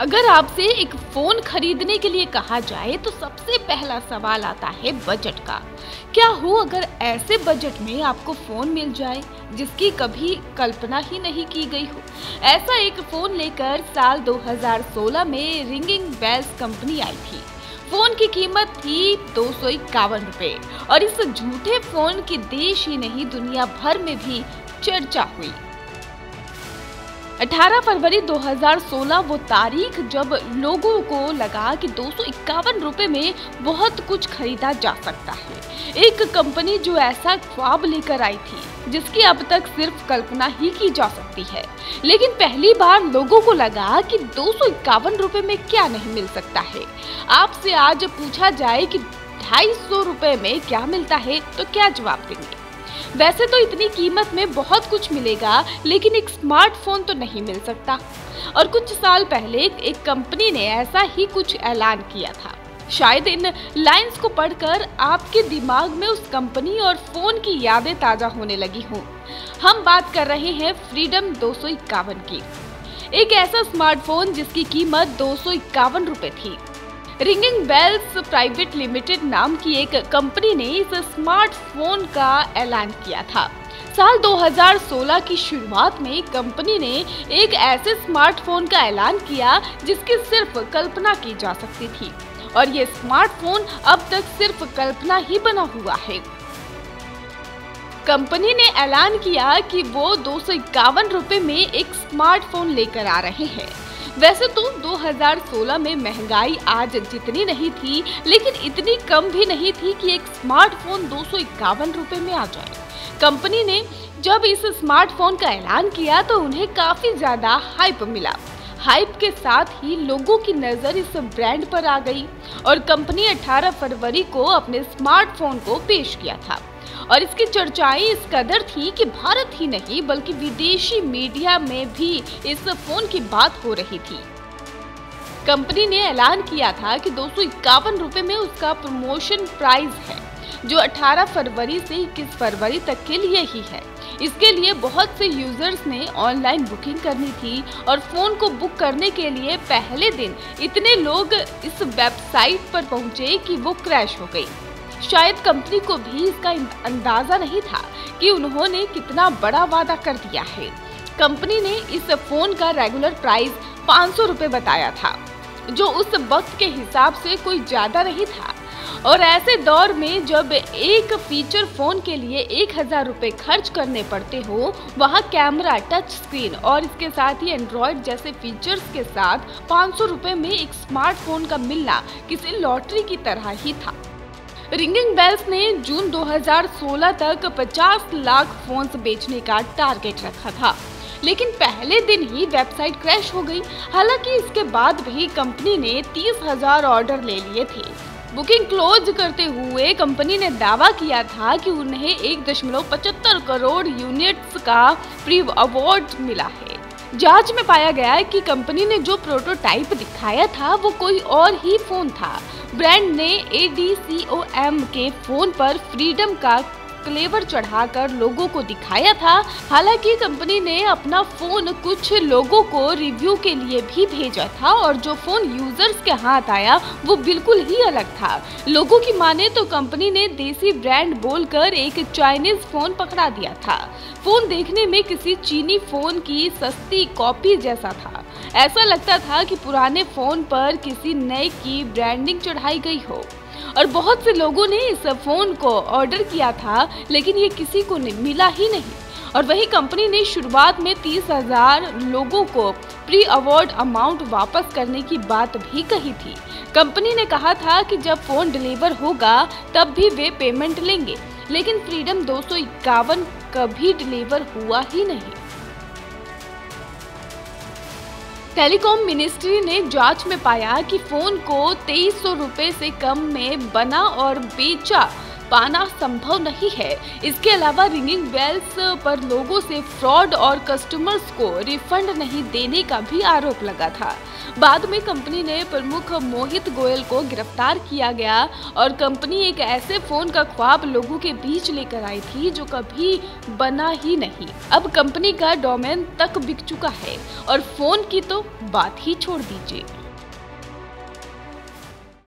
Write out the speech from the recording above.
अगर आपसे एक फोन खरीदने के लिए कहा जाए तो सबसे पहला सवाल आता है बजट का। क्या हो अगर ऐसे बजट में आपको फोन मिल जाए जिसकी कभी कल्पना ही नहीं की गई हो। ऐसा एक फोन लेकर साल 2016 में रिंगिंग बेल्स कंपनी आई थी। फोन की कीमत थी 251 रुपये और इस झूठे फोन की देश ही नहीं दुनिया भर में भी चर्चा हुई। 18 फरवरी 2016 वो तारीख जब लोगों को लगा कि 251 रुपये में बहुत कुछ खरीदा जा सकता है। एक कंपनी जो ऐसा ख्वाब लेकर आई थी जिसकी अब तक सिर्फ कल्पना ही की जा सकती है, लेकिन पहली बार लोगों को लगा कि 251 रुपये में क्या नहीं मिल सकता है। आपसे आज पूछा जाए कि 250 रुपये में क्या मिलता है तो क्या जवाब देंगे। वैसे तो इतनी कीमत में बहुत कुछ मिलेगा, लेकिन एक स्मार्टफोन तो नहीं मिल सकता। और कुछ साल पहले एक कंपनी ने ऐसा ही कुछ ऐलान किया था। शायद इन लाइंस को पढ़कर आपके दिमाग में उस कंपनी और फोन की यादें ताजा होने लगी हों। हम बात कर रहे हैं फ्रीडम 251 की, एक ऐसा स्मार्टफोन जिसकी कीमत 251 रुपये थी। रिंगिंग बेल्स प्राइवेट लिमिटेड नाम की एक कंपनी ने इस स्मार्टफोन का ऐलान किया था। साल 2016 की शुरुआत में कंपनी ने एक ऐसे स्मार्टफोन का ऐलान किया जिसकी सिर्फ कल्पना की जा सकती थी, और ये स्मार्टफोन अब तक सिर्फ कल्पना ही बना हुआ है। कंपनी ने ऐलान किया कि वो 251 रुपये में एक स्मार्टफोन लेकर आ रहे हैं। वैसे तो 2016 में महंगाई आज जितनी नहीं थी, लेकिन इतनी कम भी नहीं थी कि एक स्मार्टफोन 251 रुपये में आ जाए। कंपनी ने जब इस स्मार्टफोन का ऐलान किया तो उन्हें काफ़ी ज़्यादा हाइप मिला। हाइप के साथ ही लोगों की नज़र इस ब्रांड पर आ गई और कंपनी 18 फरवरी को अपने स्मार्टफोन को पेश किया था। और इसकी चर्चाएं इस कदर थी कि भारत ही नहीं बल्कि विदेशी मीडिया में भी इस फोन की बात हो रही थी। कंपनी ने ऐलान किया था कि 251 रुपये में उसका प्रमोशन प्राइस है, जो 18 फरवरी से 21 फरवरी तक के लिए ही है। इसके लिए बहुत से यूजर्स ने ऑनलाइन बुकिंग करनी थी और फोन को बुक करने के लिए पहले दिन इतने लोग इस वेबसाइट पर पहुंचे कि वो क्रैश हो गई। शायद कंपनी को भी इसका अंदाजा नहीं था कि उन्होंने कितना बड़ा वादा कर दिया है। कंपनी ने इस फोन का रेगुलर प्राइस 500 रुपये बताया था, जो उस वक्त के हिसाब से कोई ज़्यादा नहीं था। और ऐसे दौर में जब एक फीचर फ़ोन के लिए 1000 रुपये खर्च करने पड़ते हो, वहाँ कैमरा, टच स्क्रीन और इसके साथ ही एंड्रॉयड जैसे फीचर्स के साथ 500 रुपये में एक स्मार्टफोन का मिलना किसी लॉटरी की तरह ही था। रिंगिंग बेल्स ने जून 2016 तक 50 लाख फोन्स बेचने का टारगेट रखा था, लेकिन पहले दिन ही वेबसाइट क्रैश हो गई। हालांकि इसके बाद भी कंपनी ने 30,000 ऑर्डर ले लिए थे। बुकिंग क्लोज करते हुए कंपनी ने दावा किया था कि उन्हें 1.75 करोड़ यूनिट्स का प्री अवार्ड मिला है। जांच में पाया गया कि कंपनी ने जो प्रोटोटाइप दिखाया था वो कोई और ही फोन था। ब्रांड ने ADCOM के फोन पर फ्रीडम का क्लेवर चढ़ाकर लोगों को दिखाया था। हालांकि कंपनी ने अपना फोन कुछ लोगों को रिव्यू के लिए भी भेजा था और जो फोन यूजर्स के हाथ आया वो बिल्कुल ही अलग था। लोगों की माने तो कंपनी ने देसी ब्रांड बोलकर एक चाइनीज फोन पकड़ा दिया था। फोन देखने में किसी चीनी फोन की सस्ती कॉपी जैसा था। ऐसा लगता था कि पुराने फोन पर किसी नए की ब्रांडिंग चढ़ाई गई हो। और बहुत से लोगों ने इस फोन को ऑर्डर किया था, लेकिन ये किसी को मिला ही नहीं। और वही कंपनी ने शुरुआत में 30,000 लोगों को प्री अवार्ड अमाउंट वापस करने की बात भी कही थी। कंपनी ने कहा था कि जब फोन डिलीवर होगा तब भी वे पेमेंट लेंगे, लेकिन फ्रीडम 251 कभी डिलीवर हुआ ही नहीं। टेलीकॉम मिनिस्ट्री ने जांच में पाया कि फोन को 2300 रुपये से कम में बना और बेचा पाना संभव नहीं है। इसके अलावा रिंगिंग बेल्स पर लोगों से फ्रॉड और कस्टमर्स को रिफंड नहीं देने का भी आरोप लगा था। बाद में कंपनी ने प्रमुख मोहित गोयल को गिरफ्तार किया गया और कंपनी एक ऐसे फोन का ख्वाब लोगों के बीच लेकर आई थी जो कभी बना ही नहीं। अब कंपनी का डोमेन तक बिक चुका है और फोन की तो बात ही छोड़ दीजिए।